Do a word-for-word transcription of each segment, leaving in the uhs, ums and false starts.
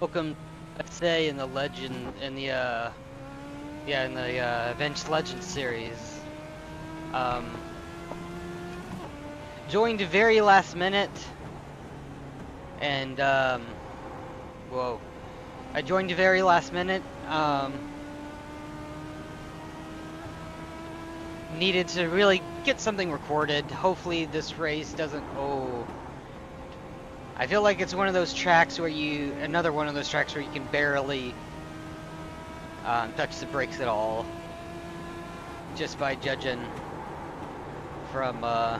Welcome, let's say, in the legend, in the, uh, yeah, in the, uh, Advanced Legends series. Um, joined very last minute, and, um, whoa. I joined very last minute, um, needed to really get something recorded. Hopefully this race doesn't, oh. I feel like it's one of those tracks where you, another one of those tracks where you can barely um, touch the brakes at all, just by judging from uh,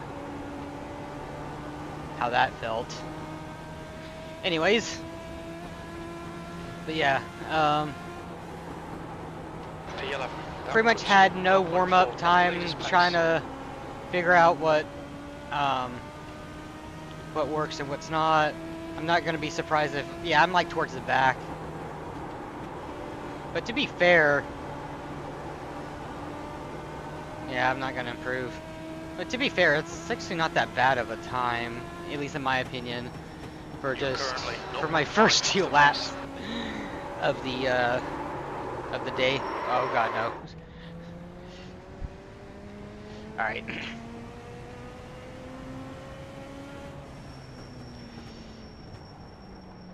how that felt. Anyways, but yeah, um, pretty much had no warm-up time, trying to figure out what. Um, what works and what's not. I'm not going to be surprised if, yeah, I'm like towards the back. But to be fair, yeah, I'm not going to improve. But to be fair, it's actually not that bad of a time, at least in my opinion, for just, for my first two laps of the, uh, of the day. Oh god, no. Alright.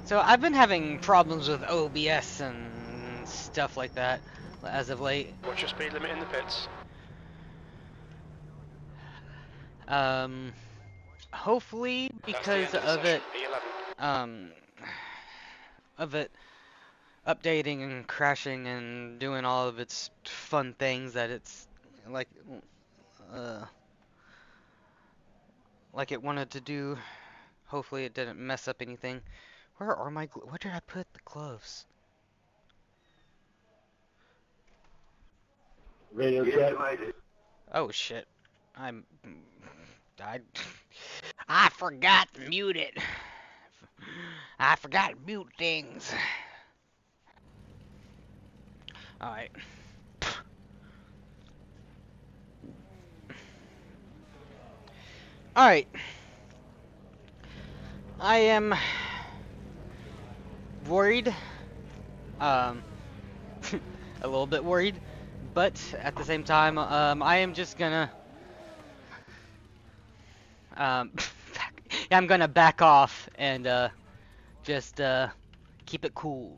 So I've been having problems with O B S and stuff like that as of late. What's your speed limit in the pits? Um, hopefully because of it, um, of it updating and crashing and doing all of its fun things that it's like, uh, like it wanted to do. Hopefully it didn't mess up anything. Where are my gloves? Where did I put the gloves? Radio check. Oh shit. I'm... I... I forgot to mute it. I forgot to mute things. Alright. Alright. I am... worried, um, a little bit worried, but at the same time, um, I am just gonna, um, I'm gonna back off and, uh, just, uh, keep it cool,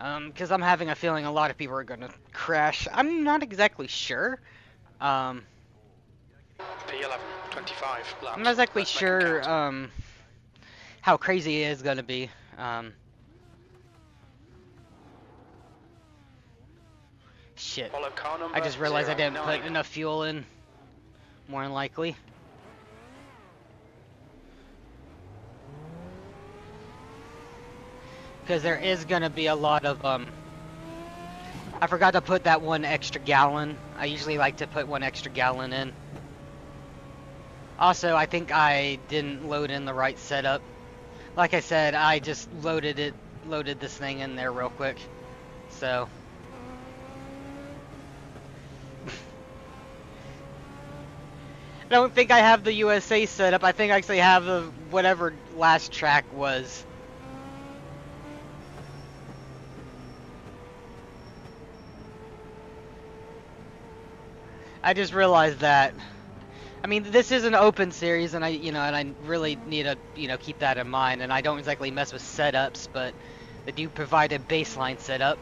um, cause I'm having a feeling a lot of people are gonna crash. I'm not exactly sure, um, I'm not exactly sure, um, how crazy it is gonna be. Um, shit, I just realized I didn't put enough fuel in, more than likely. Because there is going to be a lot of, um, I forgot to put that one extra gallon. I usually like to put one extra gallon in. Also, I think I didn't load in the right setup. Like I said, I just loaded it, loaded this thing in there real quick, so. I don't think I have the U S A set up. I think I actually have the, whatever last track was. I just realized that. I mean, this is an open series, and I, you know, and I really need to, you know, keep that in mind. And I don't exactly mess with setups, but they do provide a baseline setup.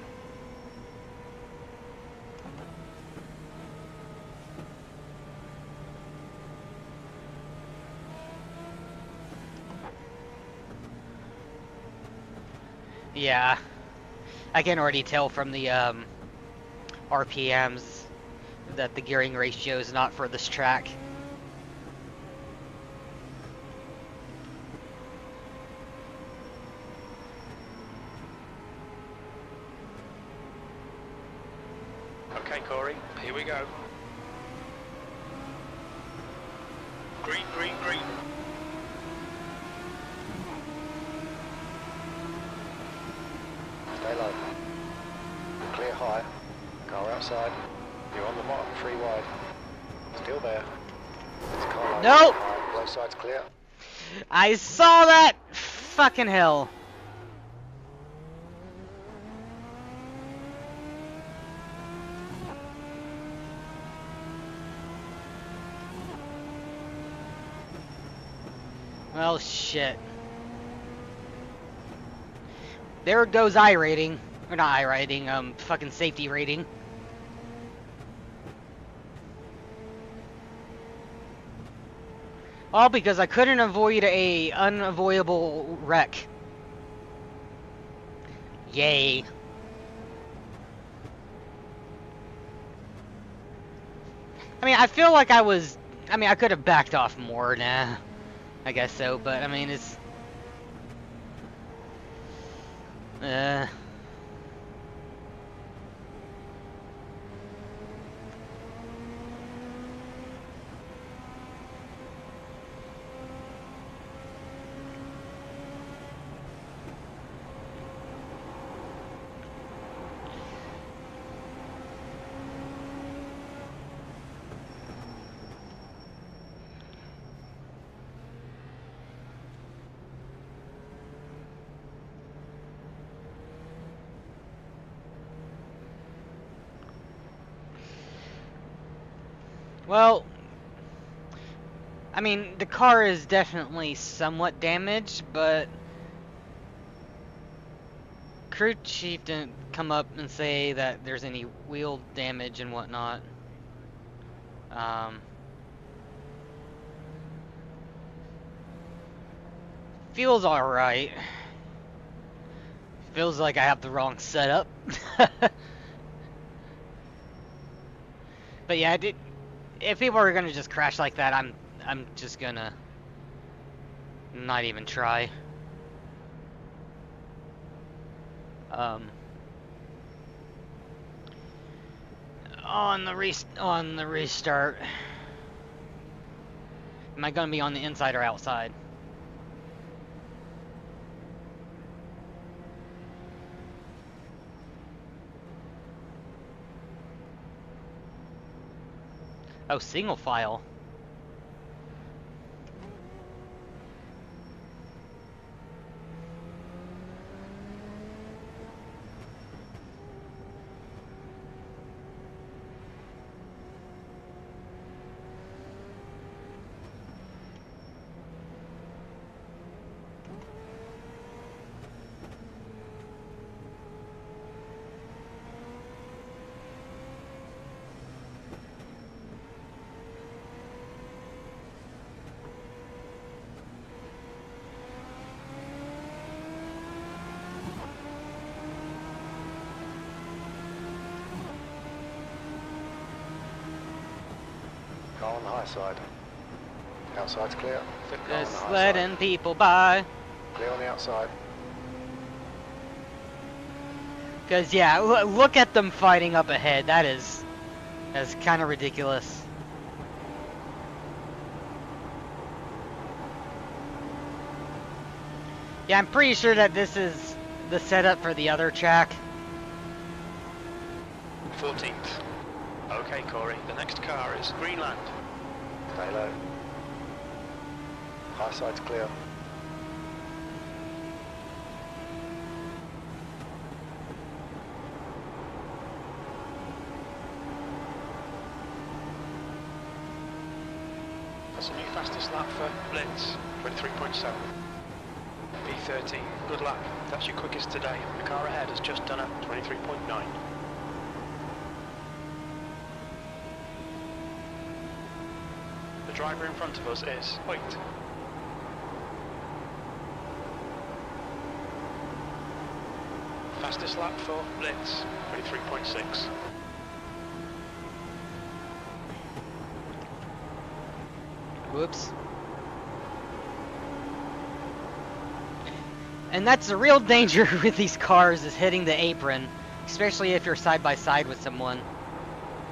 Yeah, I can already tell from the um, R P Ms that the gearing ratio is not for this track. Okay, Corey, here we go. Green, green, green. Stay low. Clear high. Car outside. You're on the mark, three wide. Still there. Car no! Low side's clear. I saw that! Fucking hell. Well, shit. There goes iRating. Or not iRating, um, fucking safety rating. All because I couldn't avoid a unavoidable wreck. Yay. I mean, I feel like I was... I mean, I could have backed off more, nah. I guess so, but I mean, it's... Uh... Well, I mean, the car is definitely somewhat damaged, but crew chief didn't come up and say that there's any wheel damage and whatnot. Um, feels alright. Feels like I have the wrong setup. But yeah, I did... If people are gonna just crash like that, I'm I'm just gonna not even try. Um, on the re on the restart, am I gonna be on the inside or outside? Oh, single file. Car on the high side. Outside's clear. Just letting people by. Clear on the outside. Cause yeah, look at them fighting up ahead. That is, that's kind of ridiculous. Yeah, I'm pretty sure that this is the setup for the other track. fourteenth. Okay, Corey, the next car is Greenland. Stay low. High side's clear. That's a new fastest lap for Blitz, twenty-three point seven. V thirteen, good lap. That's your quickest today. The car ahead has just done it, twenty-three point nine. The driver in front of us is Wait. Fastest lap for Blitz, twenty-three point six. Whoops. And that's the real danger with these cars, is hitting the apron, especially if you're side by side with someone.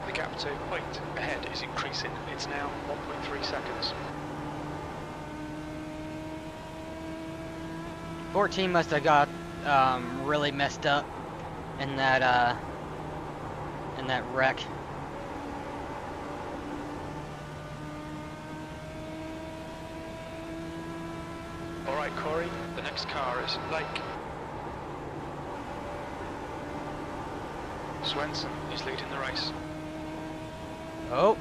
The gap to Wait ahead is increasing. It's now one point three seconds. fourteen must have got um, really messed up in that uh, in that wreck. All right, Corey. The next car is Blake Swenson. He's leading the race. Oh.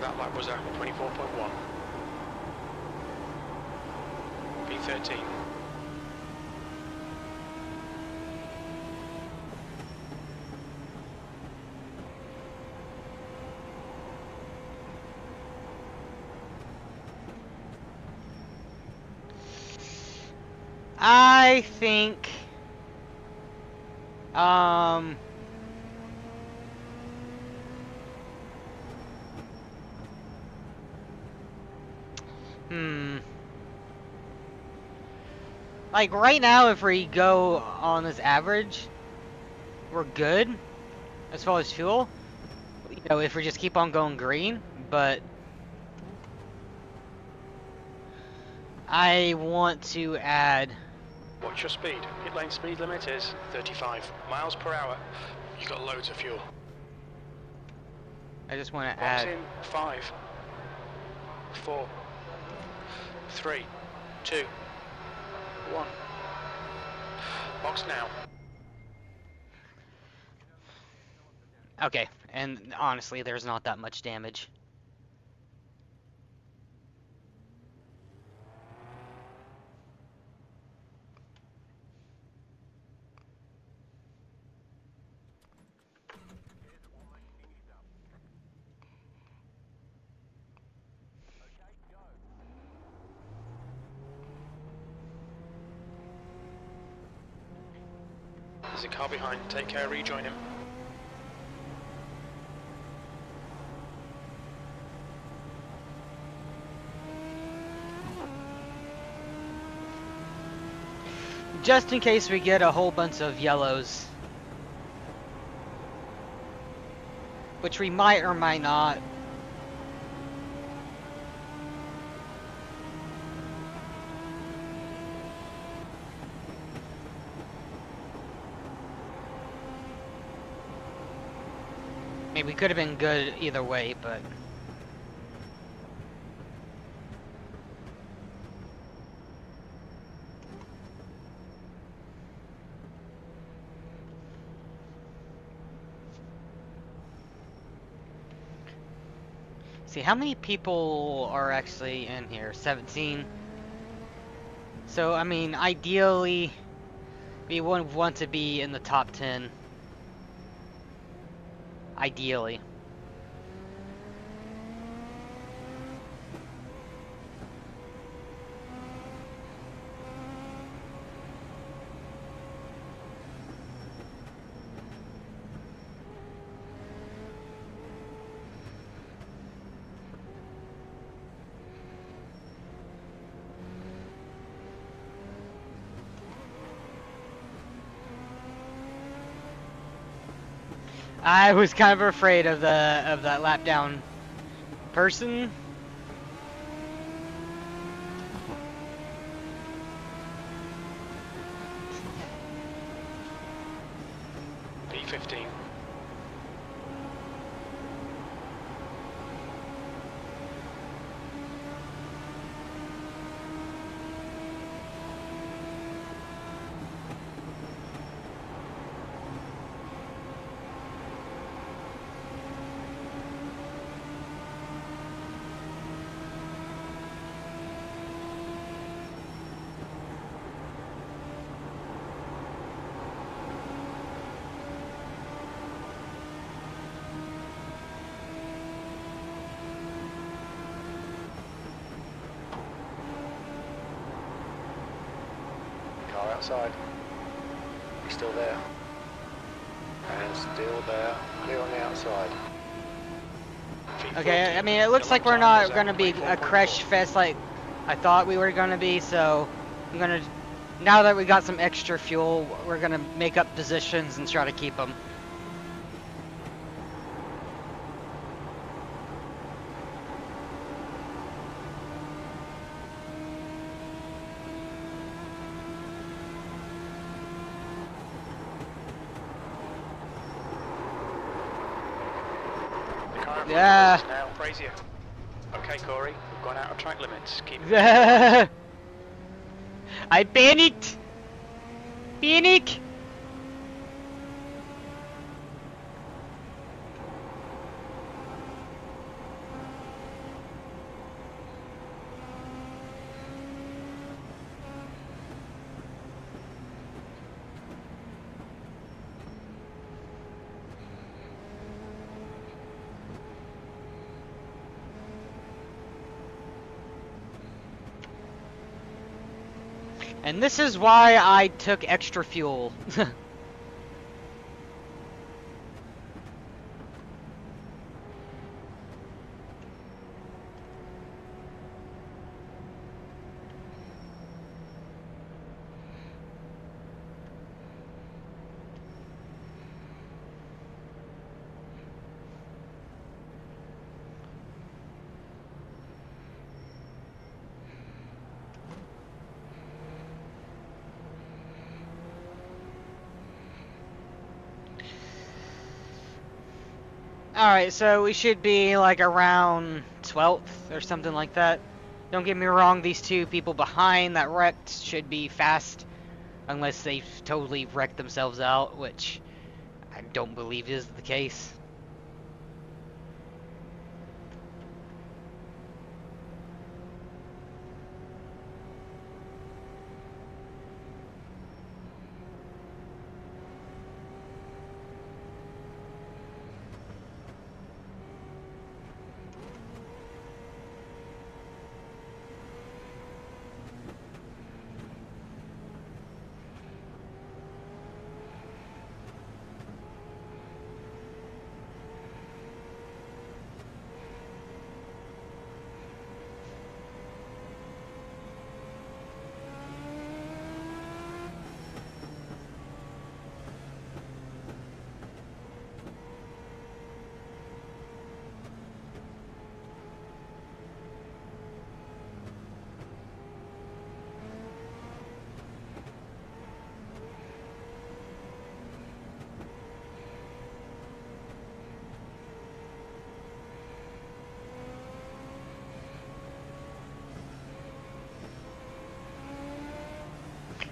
That flight was at twenty-four point one. P thirteen. I think um hmm like right now, if we go on this average, we're good as far as fuel, you know, if we just keep on going green. But I want to add, watch your speed. Pit lane speed limit is thirty-five miles per hour. You got loads of fuel. I just want to add in five, four, three, two, one. Box now. Okay, and honestly, there's not that much damage. There's a car behind, take care, rejoin him. Just in case we get a whole bunch of yellows, which we might or might not. We could have been good either way, but see how many people are actually in here. Seventeen. So I mean, ideally, we wouldn't want to be in the top ten. Ideally. I was kind of afraid of the of that lap down person. P fifteen. Outside. He's still there. And still there. Clear on the outside. Okay, I mean, it looks like we're not going to be a crash fest like I thought we were going to be, so I'm going to, now that we got some extra fuel, we're going to make up positions and try to keep them. Yeah. Now, Brazier. Okay, Corey, we've gone out of track limits. Keep. I panicked. Panic. And this is why I took extra fuel. Alright, so we should be like around twelfth or something like that. Don't get me wrong, these two people behind that wrecked should be fast. Unless they've totally wrecked themselves out, which I don't believe is the case.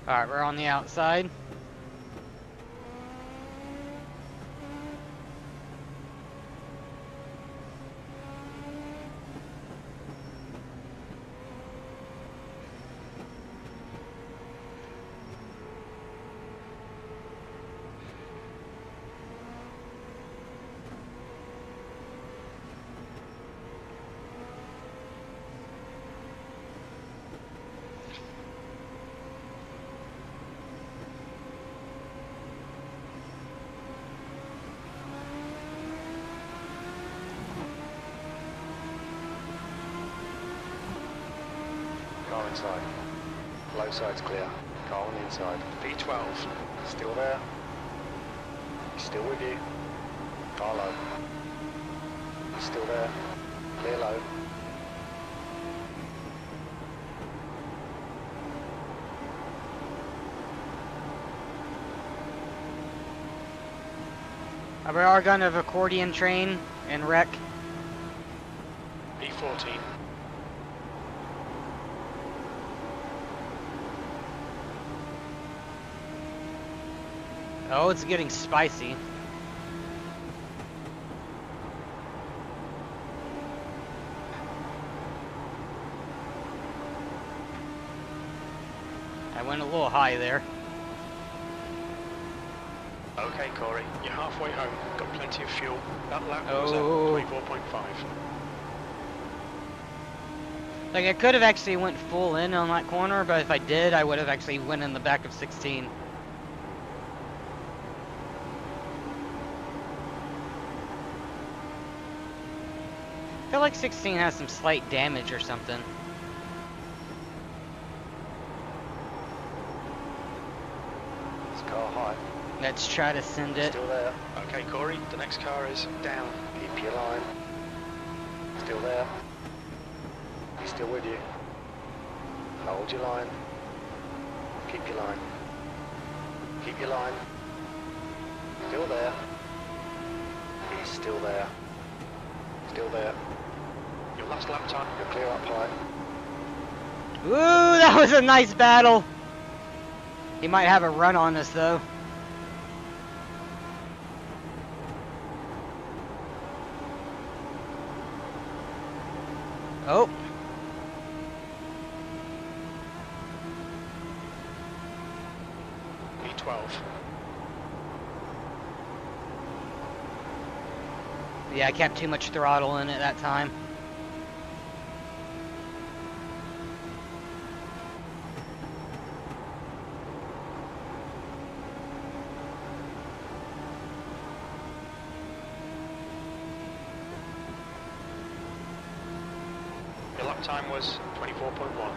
Alright, we're on the outside. Inside. Low side's clear. Car on the inside. V twelve. Still there. He's still with you. Car low. He's still there. Clear low. We are going to have accordion train and wreck. V fourteen. Oh, it's getting spicy. I went a little high there. Okay, Corey, you're halfway home. Got plenty of fuel. That lap was at twenty-four point five. Like, I could have actually went full in on that corner, but if I did, I would have actually went in the back of sixteen. I feel like sixteen has some slight damage or something. It's car high. Let's try to send it. Still there. Okay, Corey, the next car is down. Keep your line. Still there. He's still with you. Hold your line. Keep your line. Keep your line. Still there. He's still there. Still there. Your last lap time, you're clear up high. Ooh, that was a nice battle. He might have a run on us though. Oh. V twelve. Yeah, I kept too much throttle in at that time. Your lap time was twenty-four point one.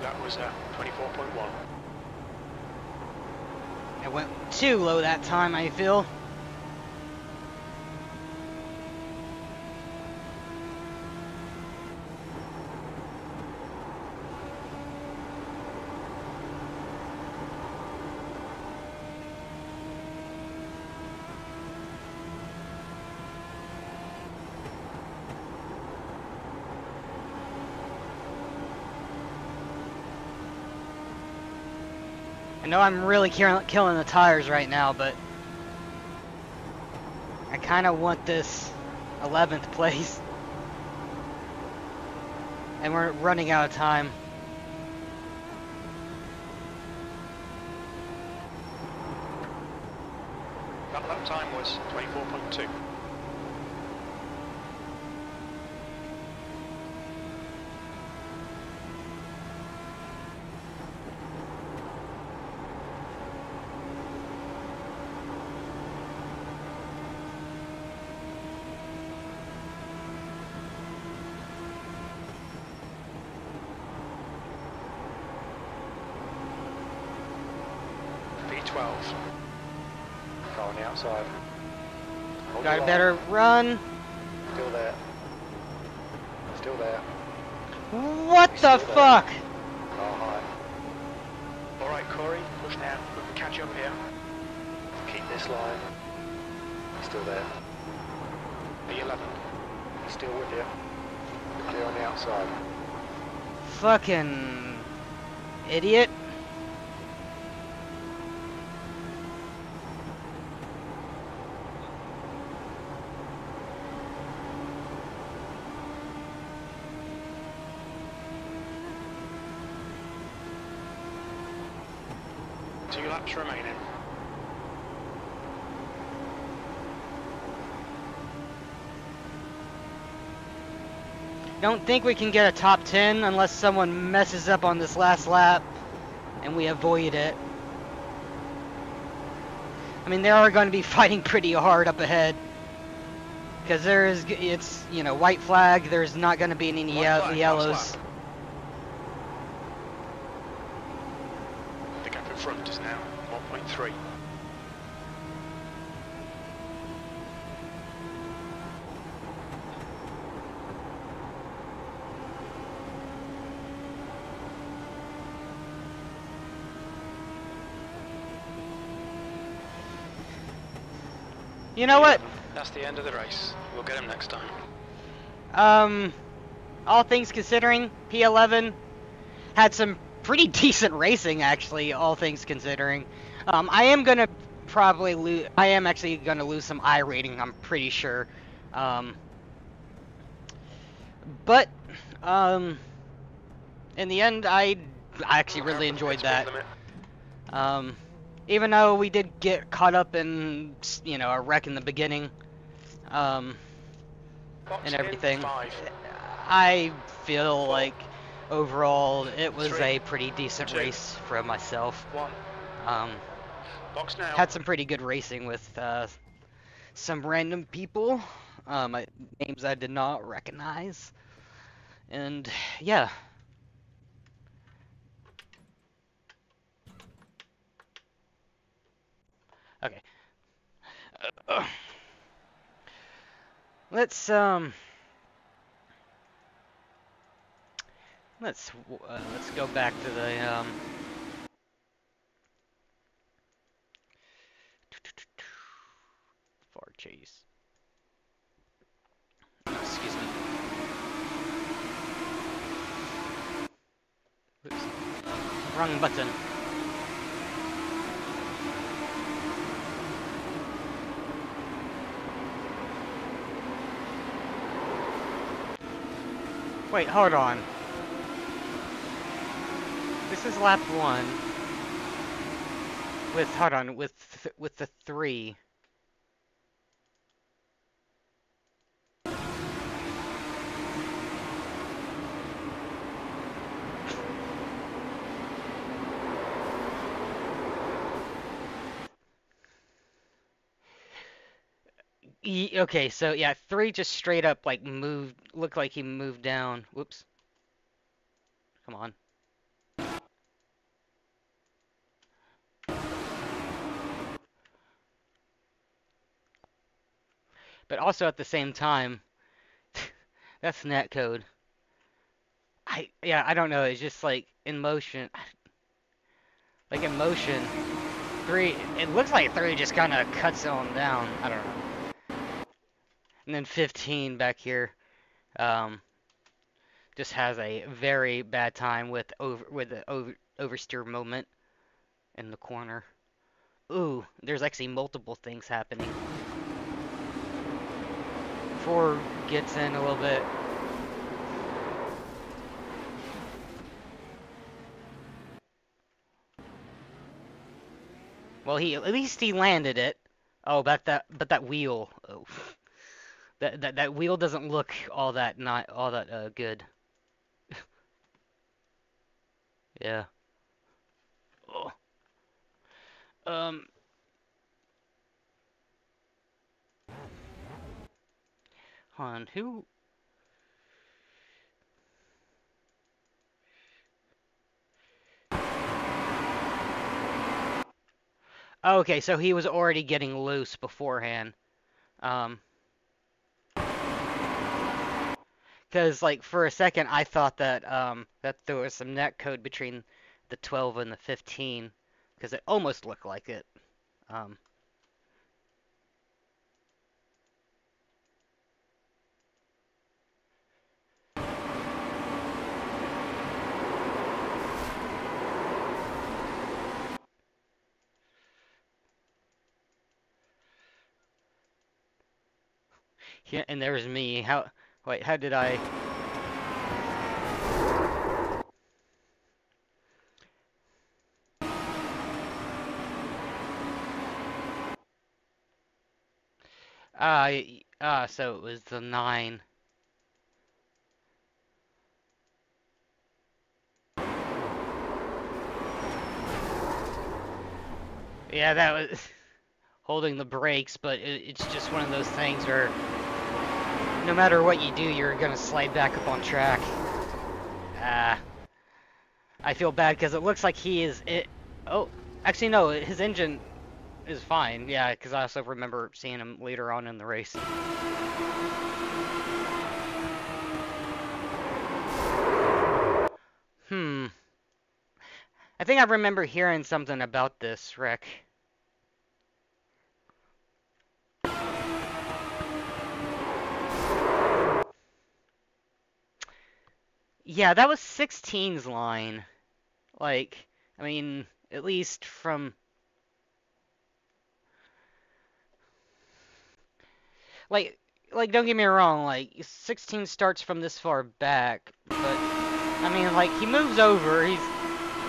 That was uh, twenty-four point one. I went too low that time, I feel. I know I'm really killing the tires right now, but I kind of want this eleventh place. And we're running out of time. That lap time was twenty-four point two. twelve. Car on the outside. Hold Got a better run. Still there. Still there. What He's the fuck? There. Car high. Alright, Corey, push now. We can catch up here. Keep this line. He's still there. B eleven. He's still with you. Clear on the outside. Fucking idiot. Two laps remaining. Don't think we can get a top ten unless someone messes up on this last lap and we avoid it. I mean, they are going to be fighting pretty hard up ahead because there is, it's, you know, white flag. There's not going to be any flag, yellows. Front is now one point three. You know what? That's the end of the race. We'll get him next time. Um, all things considering, P eleven had some pretty decent racing, actually, all things considering. Um, I am gonna probably lose. I am actually gonna lose some iRating, I'm pretty sure. Um, but um, in the end, I I actually really enjoyed that. Um, even though we did get caught up in, you know, a wreck in the beginning, um, and everything, I feel like. Overall, it was Three, a pretty decent two, race for myself. One. Um, Box now. Had some pretty good racing with uh, some random people, um, I, names I did not recognize, and yeah. Okay. Uh, let's um. Let's uh, let's go back to the um far chase. Excuse me. Oops. Wrong button. Wait, hold on. This is lap one. With hold on, with with the three. He, okay, so yeah, three just straight up like moved, looked like he moved down. Whoops. Come on. But also at the same time, that's netcode. I yeah, I don't know. It's just like in motion, like in motion, three. It looks like three just kind of cuts on down. I don't know. And then fifteen back here, um, just has a very bad time with over with the over oversteer moment in the corner. Ooh, there's actually multiple things happening. Four gets in a little bit. Well, he at least he landed it. Oh, but that but that wheel. Oh. That, that that wheel doesn't look all that not all that uh, good. Yeah. Oh. Um. On who? Okay, so he was already getting loose beforehand. Um. Because, like, for a second, I thought that um, that there was some netcode between the twelve and the fifteen, because it almost looked like it. Um, yeah, and there was me. How... Wait, how did I... Ah, uh, uh, so it was the nine. Yeah, that was holding the brakes, but it, it's just one of those things where... No matter what you do, you're gonna slide back up on track. Ah, uh, I feel bad because it looks like he is it. Oh, actually no, his engine is fine. Yeah, because I also remember seeing him later on in the race. Hmm. I think I remember hearing something about this wreck. Yeah, that was sixteen's line. Like, I mean, at least from... Like, like don't get me wrong, like, sixteen starts from this far back, but, I mean, like, he moves over, he's,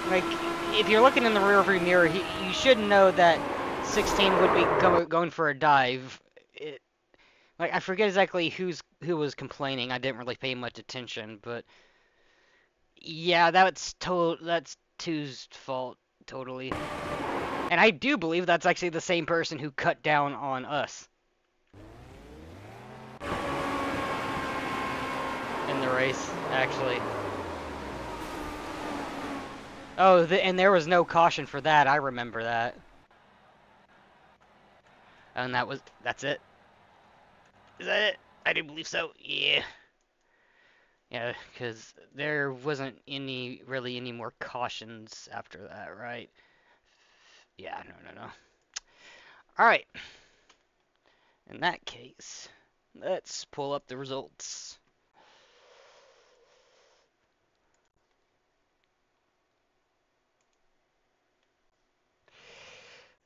like, if you're looking in the rearview mirror, he, you should know that sixteen would be go going for a dive. It, like, I forget exactly who's who was complaining, I didn't really pay much attention, but... Yeah, that's to that's two's fault, totally. And I do believe that's actually the same person who cut down on us. In the race, actually. Oh, the, and there was no caution for that, I remember that. And that was, that's it. Is that it? I do believe so, yeah. Yeah, because there wasn't any, really any more cautions after that, right? Yeah, no, no, no. Alright. In that case, let's pull up the results.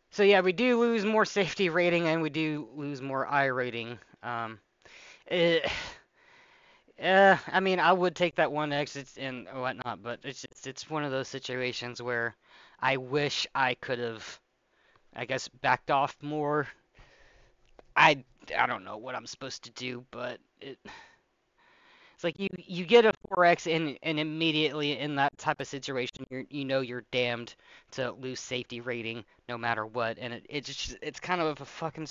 So yeah, we do lose more safety rating and we do lose more iRating. Um, it... Uh, I mean, I would take that one exit and whatnot, but it's just, it's one of those situations where I wish I could have, I guess, backed off more. I, I don't know what I'm supposed to do, but it It's like you, you get a four X and and immediately in that type of situation, you you know you're damned to lose safety rating no matter what, and it it's just it's kind of a fucking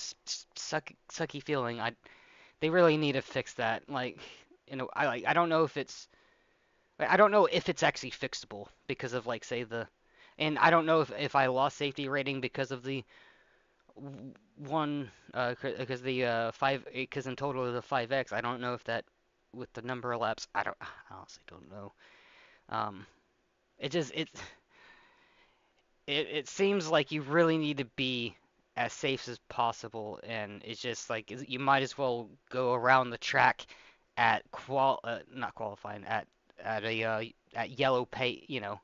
suck sucky feeling. I they really need to fix that. Like you know I like I don't know if it's I don't know if it's actually fixable because of like say the and I don't know if if I lost safety rating because of the one uh because the uh five because in total of the five X I don't know if that. With the number of laps, I don't. I honestly don't know. Um, it just it, it it seems like you really need to be as safe as possible, and it's just like you might as well go around the track at qual uh, not qualifying at at a uh, at yellow pace, you know,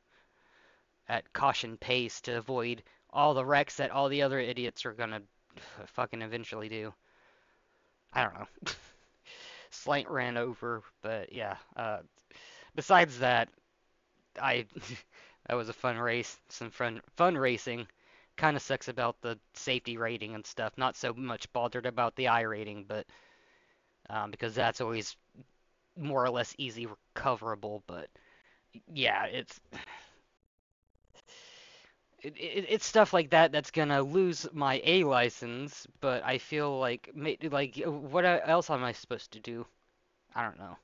at caution pace to avoid all the wrecks that all the other idiots are gonna fucking eventually do. I don't know. Slant ran over, but yeah. Uh, besides that, I that was a fun race, some fun fun racing. Kind of sucks about the safety rating and stuff. Not so much bothered about the iRating, but um, because that's always more or less easy recoverable. But yeah, it's it, it, it's stuff like that that's gonna lose my A license. But I feel like like what else am I supposed to do? I don't know.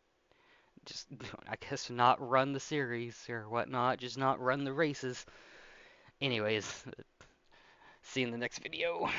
Just, I guess, not run the series or whatnot. Just not run the races. Anyways, see you in the next video.